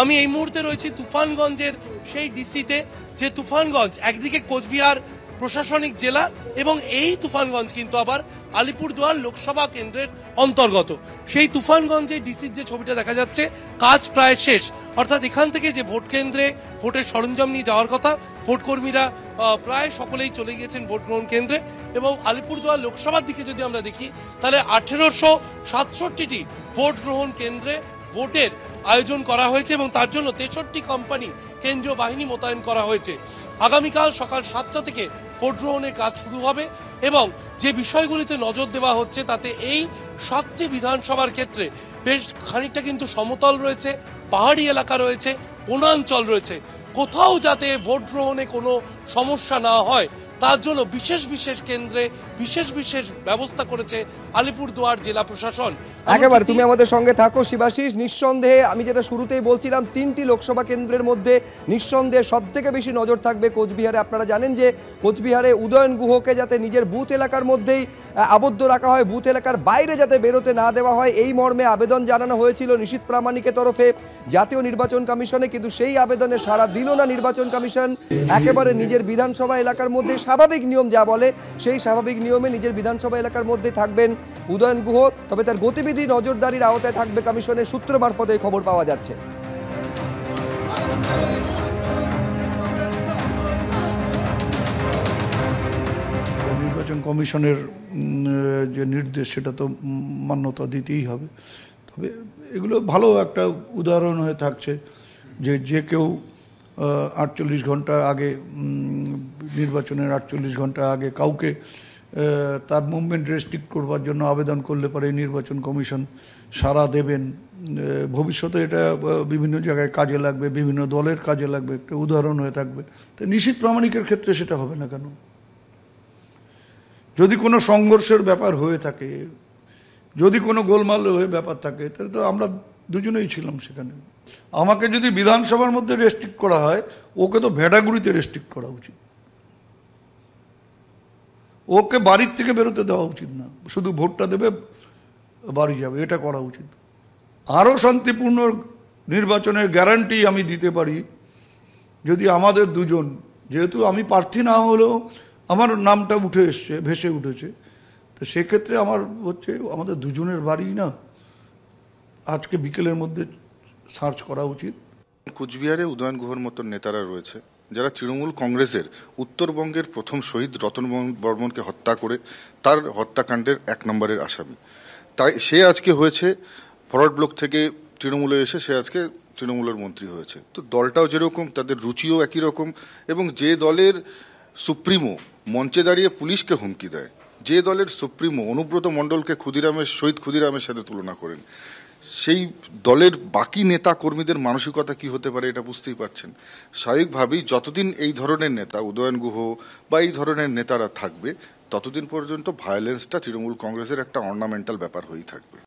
আমি এই মুহূর্তে রয়েছি তুফানগঞ্জের সেই ডিসিতে, যে তুফানগঞ্জ একদিকে কোচবিহার প্রশাসনিক জেলা এবং এই তুফানগঞ্জ কিন্তু আবার আলিপুরদুয়ার লোকসভা কেন্দ্রের অন্তর্গত। সেই তুফানগঞ্জে ডিসির যে ছবিটা দেখা যাচ্ছে, কাজ প্রায় শেষ, অর্থাৎ এখান থেকে যে ভোট কেন্দ্রে ভোটের সরঞ্জাম নিয়ে যাওয়ার কথা, ভোটকর্মীরা প্রায় সকলেই চলে গিয়েছেন ভোট গ্রহণ কেন্দ্রে। এবং আলিপুরদুয়ার লোকসভার দিকে যদি আমরা দেখি, তাহলে 1867টি ভোট গ্রহণ কেন্দ্রে ভোটের আয়োজন করা হয়েছে এবং তার জন্য 63 কোম্পানি কেন্দ্রীয় বাহিনী মোতায়েন করা হয়েছে। আগামীকাল সকাল 7টা থেকে ভোট গ্রহণের কাজ শুরু হবে এবং যে বিষয়গুলিতে নজর দেওয়া হচ্ছে তাতে এই 7টি বিধানসভার ক্ষেত্রে বেশ খানিকটা কিন্তু সমতল রয়েছে, পাহাড়ি এলাকা রয়েছে, বনাঞ্চল রয়েছে। কোথাও যাতে ভোট গ্রহণে কোনো সমস্যা না হয় তার জন্য বিশেষ বিশেষ কেন্দ্রে বিশেষ বিশেষ ব্যবস্থা করেছে আলিপুরদুয়ার জেলা প্রশাসন। একেবারে তুমি আমাদের সঙ্গে থাকো শিবাশিস। নিঃসন্দেহে আমি যেটা শুরুতেই বলছিলাম, 3টি লোকসভা কেন্দ্রের মধ্যে নিঃসন্দেহে সব থেকে বেশি নজর থাকবে কোচবিহারে। আপনারা জানেন যে কোচবিহারে উদয়ন গুহকে যাতে নিজের বুথ এলাকার মধ্যেই আবদ্ধ রাখা হয়, বুথ এলাকার বাইরে যাতে বেরোতে না দেওয়া হয়, এই মর্মে আবেদন জানানো হয়েছিল নিশীথ প্রামাণিকের তরফে জাতীয় নির্বাচন কমিশনে, কিন্তু সেই আবেদনে সাড়া দিল না নির্বাচন কমিশন। একেবারে নিজের বিধানসভা এলাকার মধ্যে স্বাভাবিক নিয়ম যা বলে সেই স্বাভাবিক নিয়মে নিজের বিধানসভা এলাকার মধ্যে থাকবেন উদয়ন গুহ, তবে তার গতিবিধি নজরদারির আওতায় থাকবে কমিশনের সূত্র মারফত এই খবর পাওয়া যাচ্ছে। নির্বাচন কমিশনের যে নির্দেশ সেটা তো মান্যতা দিতেই হবে, তবে এগুলো ভালো একটা উদাহরণ হয়ে থাকছে যে যে কেউ 48 ঘন্টা আগে, নির্বাচনের 48 ঘন্টা আগে কাউকে তার মুভমেন্ট রেস্ট্রিক্ট করবার জন্য আবেদন করলে পরে নির্বাচন কমিশন সাড়া দেবেন। ভবিষ্যতে এটা বিভিন্ন জায়গায় কাজে লাগবে, বিভিন্ন দলের কাজে লাগবে, একটা উদাহরণ হয়ে থাকবে। তো নিশীথ প্রামাণিকের ক্ষেত্রে সেটা হবে না কেন? যদি কোনো সংঘর্ষের ব্যাপার হয়ে থাকে, যদি কোনো গোলমাল হয়ে ব্যাপার থাকে, তাহলে তো আমরা দুজনেই ছিলাম সেখানে। আমাকে যদি বিধানসভার মধ্যে রেস্ট্রিক্ট করা হয়, ওকে তো ভেড়াগুড়িতে রেস্ট্রিক্ট করা উচিত, ওকে বাড়ির থেকে বেরোতে দেওয়া উচিত না। শুধু ভোটটা দেবে, বাড়ি যাবে, এটা করা উচিত। আরও শান্তিপূর্ণ নির্বাচনের গ্যারান্টি আমি দিতে পারি যদি আমাদের দুজন, যেহেতু আমি প্রার্থী না হলেও আমার নামটা উঠে এসছে, ভেসে উঠেছে, তো সেক্ষেত্রে আমার হচ্ছে আমাদের দুজনের বাড়ি না আজকে বিকেলের মধ্যে সার্চ করা উচিত। কোচবিহারে উদয়ন গুহর মতো নেতারা রয়েছে যারা তৃণমূল কংগ্রেসের উত্তরবঙ্গের প্রথম শহীদ রতন বর্মণকে হত্যা করে তার হত্যাকাণ্ডের 1 নম্বরের আসামি। তাই সে আজকে হয়েছে ফরওয়ার্ড ব্লক থেকে তৃণমূলে এসে সে আজকে তৃণমূলের মন্ত্রী হয়েছে। তো দলটাও যেরকম, তাদের রুচিও একই রকম, এবং যে দলের সুপ্রিমো মঞ্চে দাঁড়িয়ে পুলিশকে হুমকি দেয়, যে দলের সুপ্রিমো অনুব্রত মণ্ডলকে শহীদ ক্ষুদিরামের সাথে তুলনা করেন, সেই দলের বাকি নেতা কর্মীদের মানসিকতা কি হতে পারে এটা বুঝতেই পারছেন। স্বাভাবিকভাবেই যতদিন এই ধরনের নেতা উদয়ন গুহ বা এই ধরনের নেতারা থাকবে ততদিন পর্যন্ত ভায়োলেন্সটা তৃণমূল কংগ্রেসের একটা অর্নামেন্টাল ব্যাপার হয়েই থাকবে।